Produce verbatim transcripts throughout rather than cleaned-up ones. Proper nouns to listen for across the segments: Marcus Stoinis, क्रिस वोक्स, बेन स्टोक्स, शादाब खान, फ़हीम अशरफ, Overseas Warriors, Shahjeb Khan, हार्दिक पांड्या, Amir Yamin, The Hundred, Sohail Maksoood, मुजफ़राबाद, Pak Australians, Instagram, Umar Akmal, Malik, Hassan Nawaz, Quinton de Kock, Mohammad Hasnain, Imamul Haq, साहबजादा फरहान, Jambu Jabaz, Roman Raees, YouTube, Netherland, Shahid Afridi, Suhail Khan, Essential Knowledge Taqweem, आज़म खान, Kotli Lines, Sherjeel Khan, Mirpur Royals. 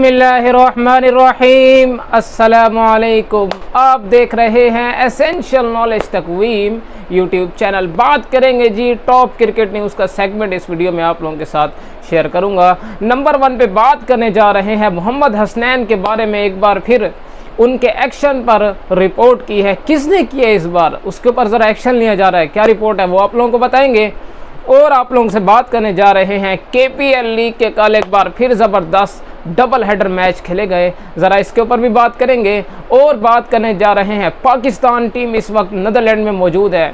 बिस्मिल्लाहिर्रहमानिर्रहीम। अस्सलामुअलैकुम। आप देख रहे हैं essential knowledge Taqweem YouTube channel. बात करेंगे जी टॉप क्रिकेट न्यूज़ का सेगमेंट इस वीडियो में आप लोगों के साथ शेयर करूंगा। नंबर वन पे बात करने जा रहे हैं मोहम्मद हसनैन के बारे में। एक बार फिर उनके एक्शन पर रिपोर्ट की है, किसने किया इस बार उसके ऊपर ज़रा एक्शन लिया जा रहा है। क्या रिपोर्ट है वो आप लोगों को बताएँगे और आप लोगों से बात करने जा रहे हैं के पी एल लीग के कल एक बार फिर ज़बरदस्त डबल हेडर मैच खेले गए, ज़रा इसके ऊपर भी बात करेंगे। और बात करने जा रहे हैं पाकिस्तान टीम इस वक्त नेदरलैंड में मौजूद है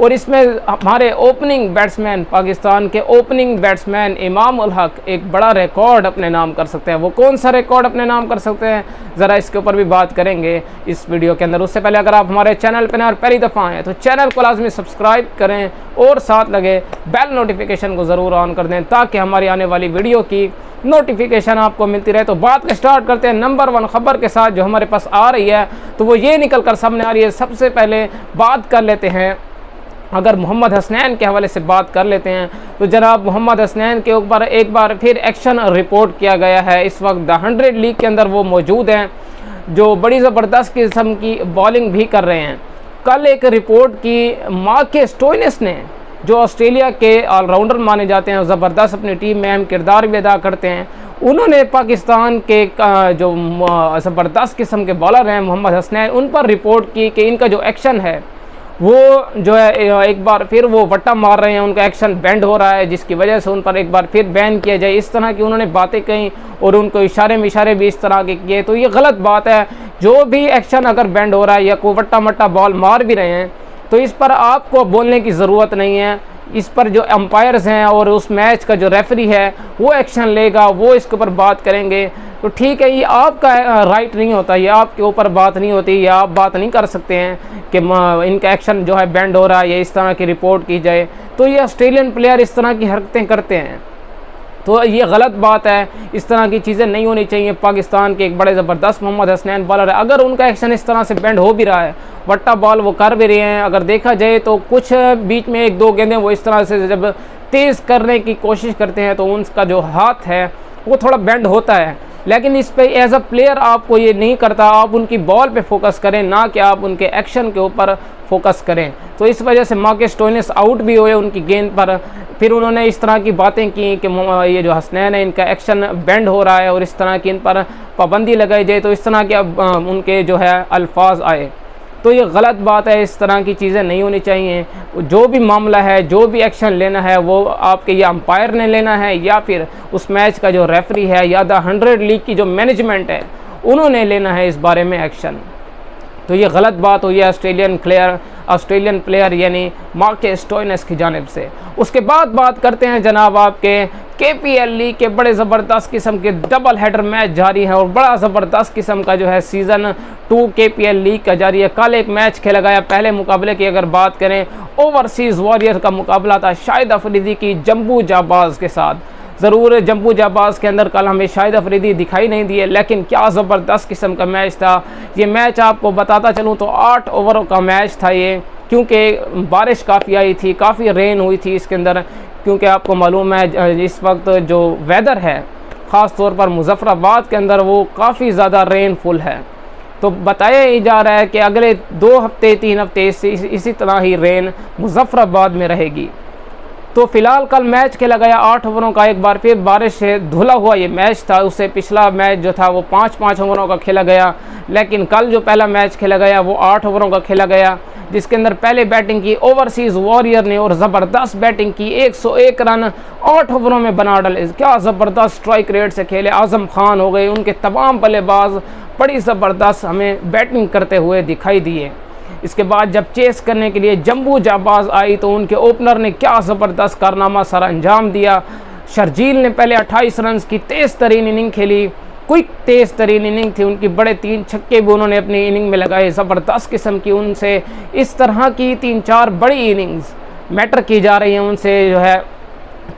और इसमें हमारे ओपनिंग बैट्समैन, पाकिस्तान के ओपनिंग बैट्समैन इमामुल हक एक बड़ा रिकॉर्ड अपने नाम कर सकते हैं। वो कौन सा रिकॉर्ड अपने नाम कर सकते हैं ज़रा इसके ऊपर भी बात करेंगे इस वीडियो के अंदर। उससे पहले अगर आप हमारे चैनल पर ना पहली दफ़ा आएँ तो चैनल को लाजमी सब्सक्राइब करें और साथ लगे बेल नोटिफिकेशन को ज़रूर ऑन कर दें ताकि हमारी आने वाली वीडियो की नोटिफिकेशन आपको मिलती रहे। तो बात स्टार्ट करते हैं नंबर वन खबर के साथ जो हमारे पास आ रही है, तो वो ये निकल कर सामने आ रही है। सबसे पहले बात कर लेते हैं, अगर मोहम्मद हसनैन के हवाले से बात कर लेते हैं तो जनाब मोहम्मद हसनैन के ऊपर एक बार फिर एक्शन रिपोर्ट किया गया है। इस वक्त द हंड्रेड लीग के अंदर वो मौजूद हैं जो बड़ी ज़बरदस्त किस्म की बॉलिंग भी कर रहे हैं। कल एक रिपोर्ट की मार्कस स्टोइनिस ने, जो ऑस्ट्रेलिया के ऑलराउंडर माने जाते हैं, ज़बरदस्त अपनी टीम में अहम किरदार भी अदा करते हैं। उन्होंने पाकिस्तान के जो ज़बरदस्त किस्म के बॉलर हैं मोहम्मद हसनैन, उन पर रिपोर्ट की कि इनका जो एक्शन है वो जो है एक बार फिर वो वट्टा मार रहे हैं, उनका एक्शन बैंड हो रहा है जिसकी वजह से उन पर एक बार फिर बैन किया जाए। इस तरह की उन्होंने बातें कहीं और उनको इशारे में इशारे भी इस तरह के किए, तो ये गलत बात है। जो भी एक्शन अगर बैंड हो रहा है या कोई वट्टा मट्टा बॉल मार भी रहे हैं तो इस पर आपको बोलने की ज़रूरत नहीं है। इस पर जो अंपायर्स हैं और उस मैच का जो रेफरी है वो एक्शन लेगा, वो इसके ऊपर बात करेंगे। तो ठीक है, ये आपका राइट नहीं होता, ये आपके ऊपर बात नहीं होती, या आप बात नहीं कर सकते हैं कि इनका एक्शन जो है बैंड हो रहा है या इस तरह की रिपोर्ट की जाए। तो ये ऑस्ट्रेलियन प्लेयर इस तरह की हरकतें करते हैं तो ये गलत बात है, इस तरह की चीज़ें नहीं होनी चाहिए। पाकिस्तान के एक बड़े ज़बरदस्त मोहम्मद हसनैन बॉलर है, अगर उनका एक्शन इस तरह से बैंड हो भी रहा है, वट्टा बॉल वो कर भी रहे हैं, अगर देखा जाए तो कुछ बीच में एक दो गेंदें वो इस तरह से जब तेज़ करने की कोशिश करते हैं तो उनका जो हाथ है वो थोड़ा बैंड होता है, लेकिन इस पर एज अ प्लेयर आपको ये नहीं करता। आप उनकी बॉल पे फोकस करें, ना कि आप उनके एक्शन के ऊपर फोकस करें। तो इस वजह से मार्कस स्टोइनिस आउट भी हुए उनकी गेंद पर। फिर उन्होंने इस तरह की बातें की कि ये जो हसनैन है इनका एक्शन बैंड हो रहा है और इस तरह की इन पर पाबंदी लगाई जाए, तो इस तरह के अब उनके जो है अल्फाज आए। तो ये गलत बात है, इस तरह की चीज़ें नहीं होनी चाहिए। जो भी मामला है, जो भी एक्शन लेना है वो आपके या अंपायर ने लेना है या फिर उस मैच का जो रेफरी है या द हंड्रेड लीग की जो मैनेजमेंट है उन्होंने लेना है इस बारे में एक्शन। तो ये गलत बात हुई है ऑस्ट्रेलियन प्लेयर ऑस्ट्रेलियन प्लेयर यानी मार्कस स्टोइनिस की जानिब से। उसके बाद बात करते हैं जनाब आपके के पी एल लीग के बड़े ज़बरदस्त किस्म के डबल हेडर मैच जारी हैं और बड़ा ज़बरदस्त किस्म का जो है season two K P L league का जारी है। कल एक मैच खेला गया। पहले मुकाबले की अगर बात करें, ओवरसीज़ वॉरियर का मुकाबला था शाहिद अफरीदी की जम्बू जाबाज के साथ। ज़रूर जम्बू जाबाज के अंदर कल हमें शाहिद अफरीदी दिखाई नहीं दिए, लेकिन क्या ज़बरदस्त किस्म का मैच था। ये मैच आपको बताता चलूँ तो आठ ओवरों का मैच था ये, क्योंकि बारिश काफ़ी आई थी, काफ़ी रेन हुई थी इसके अंदर। क्योंकि आपको मालूम है इस वक्त जो वेदर है ख़ास तौर पर मुजफ़राबाद के अंदर वो काफ़ी ज़्यादा रेनफुल है। तो बताया ही जा रहा है कि अगले दो हफ्ते तीन हफ्ते इसी इसी तरह ही रेन मुजफ़राबाद में रहेगी। तो फ़िलहाल कल मैच खेला गया आठ ओवरों का, एक बार फिर बारिश से धुला हुआ ये मैच था। उससे पिछला मैच जो था वो पाँच पाँच ओवरों का खेला गया, लेकिन कल जो पहला मैच खेला गया वो आठ ओवरों का खेला गया, जिसके अंदर पहले बैटिंग की ओवरसीज़ वॉरियर ने और ज़बरदस्त बैटिंग की। एक सौ एक रन आठ ओवरों में बना डाले। क्या ज़बरदस्त स्ट्राइक रेट से खेले, आज़म खान हो गए, उनके तमाम बल्लेबाज बड़ी ज़बरदस्त हमें बैटिंग करते हुए दिखाई दिए। इसके बाद जब चेस करने के लिए जम्बू जाबाज आई तो उनके ओपनर ने क्या ज़बरदस्त कारनामा सर अंजाम दिया। शर्जील ने पहले अट्ठाईस रन की तेज़ तरीन इनिंग खेली, क्विक तेज़ तरीन इनिंग थी उनकी। बड़े तीन छक्के भी उन्होंने अपनी इनिंग में लगाए, ज़बरदस्त किस्म की। उनसे इस तरह की तीन चार बड़ी इनिंग्स मैटर की जा रही हैं, उनसे जो है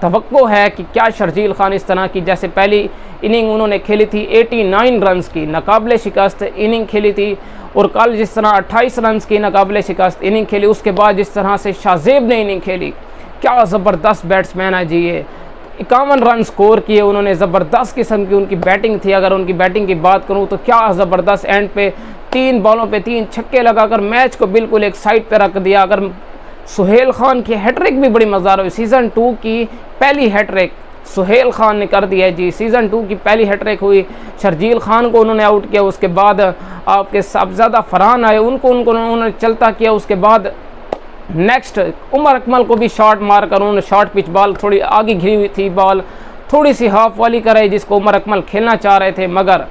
तवक्को है कि क्या शर्जील खान इस तरह की, जैसे पहली इनिंग उन्होंने खेली थी नवासी रन की नाकाबिले शिकस्त इनिंग खेली थी, और कल जिस तरह अट्ठाईस रन की नाकाबिले शिकस्त इनिंग खेली, उसके बाद जिस तरह से शाहजेब ने इनिंग खेली, क्या ज़बरदस्त बैट्समैन है जी ये। इक्यावन रन स्कोर किए उन्होंने, ज़बरदस्त किस्म की उनकी बैटिंग थी। अगर उनकी बैटिंग की बात करूं तो क्या ज़बरदस्त, एंड पे तीन बॉलों पे तीन छक्के लगाकर मैच को बिल्कुल एक साइड पे रख दिया। अगर सुहेल खान की हैट्रिक भी बड़ी मज़ेदार हुई, सीज़न टू की पहली हैट्रिक सुहेल खान ने कर दी है जी, सीज़न टू की पहली हैट्रिक हुई। शर्जील खान को उन्होंने आउट किया, उसके बाद आपके साहबजादा फरहान आए, उनको उनको उन्होंने चलता किया। उसके बाद नेक्स्ट उमर अकमल को भी शॉट मार कर, उन्होंने शॉर्ट पिच बॉल थोड़ी आगे घिरी हुई थी, बॉल थोड़ी सी हाफ वाली कराई जिसको उमर अकमल खेलना चाह रहे थे, मगर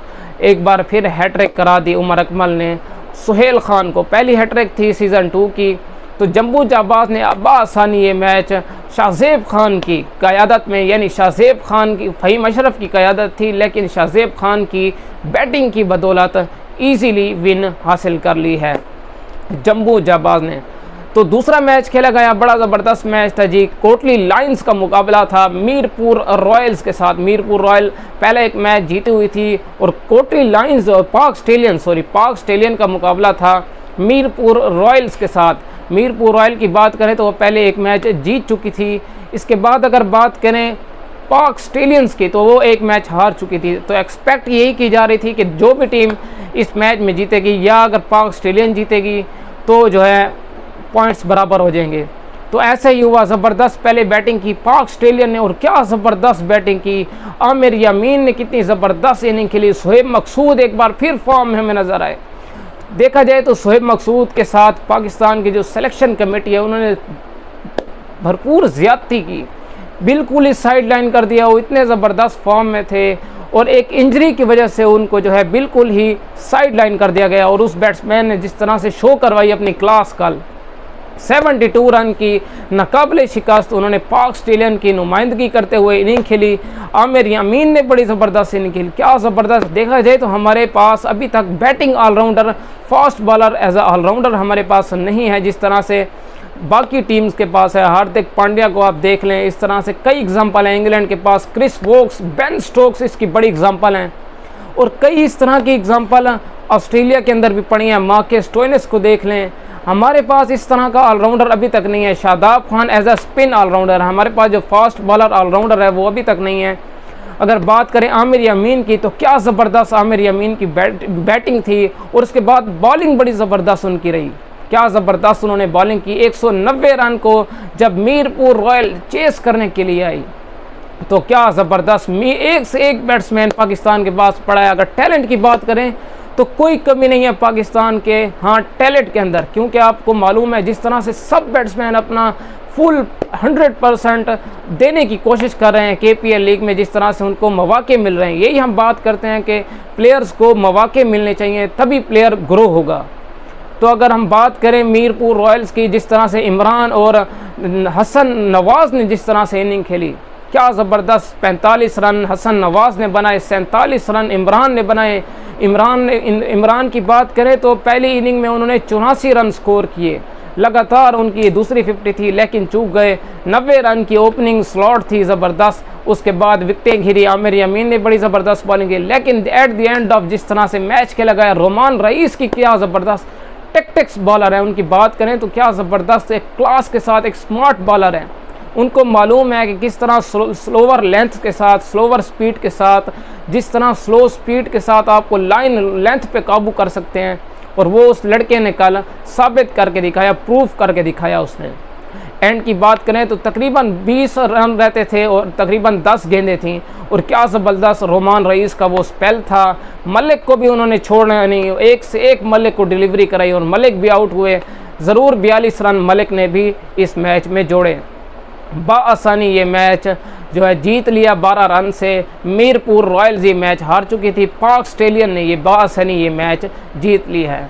एक बार फिर हैट्रिक करा दी उमर अकमल ने सुहेल खान को। पहली हैट्रिक थी सीज़न टू की। तो जम्बू जाबाज ने आसानी ये मैच शाहजेब खान की क़यादत में, यानी शाहजेब खान की, फ़हीम अशरफ की क़यादत थी लेकिन शाहजेब खान की बैटिंग की बदौलत ईज़िली विन हासिल कर ली है जम्बू जाबाज ने। तो दूसरा मैच खेला गया, बड़ा ज़बरदस्त मैच था जी, कोटली लाइन्स का मुकाबला था मीरपुर रॉयल्स के साथ। मीरपुर रॉयल पहले एक मैच जीती हुई थी और कोटली लाइन्स और पाक ऑस्ट्रेलियन सॉरी पाक ऑस्ट्रेलियन का मुकाबला था मीरपुर रॉयल्स के साथ। मीरपुर रॉयल की बात करें तो वो पहले एक मैच जीत चुकी थी। इसके बाद अगर बात करें पाक ऑस्ट्रेलियंस की तो वो एक मैच हार चुकी थी। तो एक्सपेक्ट यही की जा रही थी कि जो भी टीम इस मैच में जीतेगी या अगर पाक ऑस्ट्रेलियन जीतेगी तो जो है पॉइंट्स बराबर हो जाएंगे। तो ऐसा ही हुआ, ज़बरदस्त पहले बैटिंग की पाक ऑस्ट्रेलियन ने और क्या ज़बरदस्त बैटिंग की। आमिर यामीन ने कितनी ज़बरदस्त इनिंग खेली। सोहेब मकसूद एक बार फिर फॉर्म में हमें नज़र आए। देखा जाए तो सोहेब मकसूद के साथ पाकिस्तान की जो सिलेक्शन कमेटी है उन्होंने भरपूर ज़्यादती की, बिल्कुल ही साइड लाइन कर दिया। वो इतने ज़बरदस्त फॉर्म में थे और एक इंजरी की वजह से उनको जो है बिल्कुल ही साइड लाइन कर दिया गया। और उस बैट्समैन ने जिस तरह से शो करवाई अपनी क्लास, कल बहत्तर रन की नाकाबिले शिकस्त उन्होंने पाक ऑस्ट्रेलियन की नुमाइंदगी करते हुए इनिंग खेली। आमिर यामीन ने बड़ी ज़बरदस्त इनिंग खेली, क्या ज़बरदस्त। देखा जाए तो हमारे पास अभी तक batting allrounder, fast bowler as a allrounder हमारे पास नहीं है जिस तरह से बाकी टीम्स के पास है। हार्दिक पांड्या को आप देख लें, इस तरह से कई एग्जाम्पल हैं। इंग्लैंड के पास क्रिस वोक्स, बेन स्टोक्स इसकी बड़ी एग्जाम्पल हैं और कई इस तरह की एग्जाम्पल ऑस्ट्रेलिया के अंदर भी पड़ी हैं। मार्कस स्टोइनिस को देख लें। हमारे पास इस तरह का ऑलराउंडर अभी तक नहीं है। शादाब खान as a spin allrounder, हमारे पास जो फास्ट बॉलर ऑलराउंडर है वो अभी तक नहीं है। अगर बात करें आमिर यामीन की तो क्या ज़बरदस्त आमिर यामीन की बैट बैटिंग थी और उसके बाद बॉलिंग बड़ी ज़बरदस्त उनकी रही, क्या ज़बरदस्त उन्होंने बॉलिंग की। एक सौ नब्बे रन को जब मीरपुर रॉयल चेस करने के लिए आई तो क्या ज़बरदस्त, एक से एक बैट्समैन पाकिस्तान के पास पड़ा है। अगर टैलेंट की बात करें तो कोई कमी नहीं है पाकिस्तान के हाँ टैलेंट के अंदर, क्योंकि आपको मालूम है जिस तरह से सब बैट्समैन अपना फुल हंड्रेड परसेंट देने की कोशिश कर रहे हैं। केपीएल लीग में जिस तरह से उनको मौके मिल रहे हैं, यही हम बात करते हैं कि प्लेयर्स को मौके मिलने चाहिए तभी प्लेयर ग्रो होगा। तो अगर हम बात करें मीरपुर रॉयल्स की, जिस तरह से इमरान और हसन नवाज़ ने जिस तरह से इनिंग खेली, क्या ज़बरदस्त पैंतालीस रन हसन नवाज़ ने बनाए, सैंतालीस रन इमरान ने बनाए। इमरान ने इमरान की बात करें तो पहली इनिंग में उन्होंने चौरासी रन स्कोर किए, लगातार उनकी दूसरी फिफ्टी थी लेकिन चूक गए। नब्बे रन की ओपनिंग स्लॉट थी ज़बरदस्त। उसके बाद विकटें घिरी, आमिर यामीन ने बड़ी ज़बरदस्त बॉलिंग की लेकिन एट द एंड ऑफ जिस तरह से मैच खेला गया, रोमान रईस की क्या ज़बरदस्त टेक्टिक्स बॉलर है। उनकी बात करें तो क्या ज़बरदस्त एक क्लास के साथ एक स्मार्ट बॉलर है। उनको मालूम है कि किस तरह स्लो, स्लोवर लेंथ के साथ, स्लोवर स्पीड के साथ, जिस तरह स्लो स्पीड के साथ आपको लाइन लेंथ पे काबू कर सकते हैं और वो उस लड़के ने कल साबित करके दिखाया, प्रूफ करके दिखाया उसने। एंड की बात करें तो तकरीबन बीस रन रहते थे और तकरीबन दस गेंदें थीं और क्या ज़बरदस्त रोमान रईस का वो स्पेल था। मलिक को भी उन्होंने छोड़ना नहीं, एक से एक मलिक को डिलीवरी कराई और मलिक भी आउट हुए। ज़रूर बयालीस रन मलिक ने भी इस मैच में जोड़े। बाआसानी ये मैच जो है जीत लिया बारह रन से। मीरपुर रॉयल्स ये मैच हार चुकी थी, पाक ऑस्ट्रेलियन ने ये बाआसानी ये मैच जीत ली है।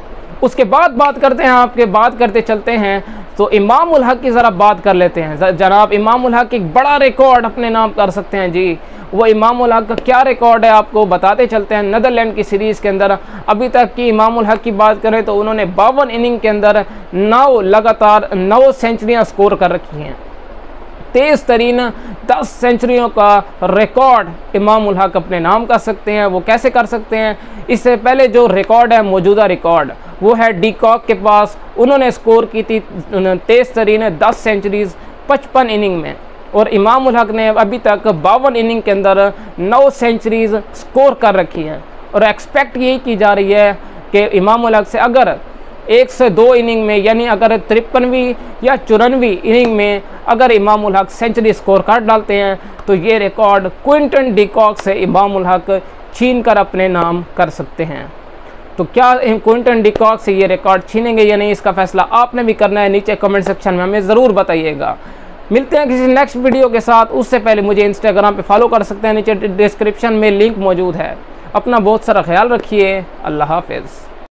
उसके बाद बात करते हैं आपके बात करते चलते हैं तो इमामुल हक की ज़रा बात कर लेते हैं। जनाब इमामुल हक एक बड़ा रिकॉर्ड अपने नाम कर सकते हैं जी। वो इमामुल हक का क्या रिकॉर्ड है आपको बताते चलते हैं। नदरलैंड की सीरीज़ के अंदर अभी तक की इमामुल हक की बात करें तो उन्होंने बावन इनिंग के अंदर नौ लगातार नौ सेंचुरियाँ स्कोर कर रखी हैं। तेज़ तरीन दस सेंचुरियों का रिकॉर्ड इमामुल हक अपने नाम कर सकते हैं। वो कैसे कर सकते हैं, इससे पहले जो रिकॉर्ड है, मौजूदा रिकॉर्ड वो है डी कॉक के पास, उन्होंने स्कोर की थी तेज़ तरीन दस सेंचुरीज़ पचपन इनिंग में। और इमामुल हक ने अभी तक बावन इनिंग के अंदर नौ सेंचुरीज स्कोर कर रखी हैं और एक्सपेक्ट यही की जा रही है कि इमामुल हक से अगर एक से दो इनिंग में यानी अगर तिरपनवीं या चौरानवीं इनिंग में अगर इमामुल हक सेंचुरी स्कोर कर डालते हैं तो ये रिकॉर्ड क्विंटन डी कॉक से इमामुल हक छीन कर अपने नाम कर सकते हैं। तो क्या क्विंटन डी कॉक से ये रिकॉर्ड छीनेंगे या नहीं, इसका फैसला आपने भी करना है। नीचे कमेंट सेक्शन में हमें ज़रूर बताइएगा। मिलते हैं किसी नेक्स्ट वीडियो के साथ। उससे पहले मुझे इंस्टाग्राम पे फॉलो कर सकते हैं, नीचे डिस्क्रिप्शन में लिंक मौजूद है। अपना बहुत सारा ख्याल रखिए। अल्लाह हाफिज़।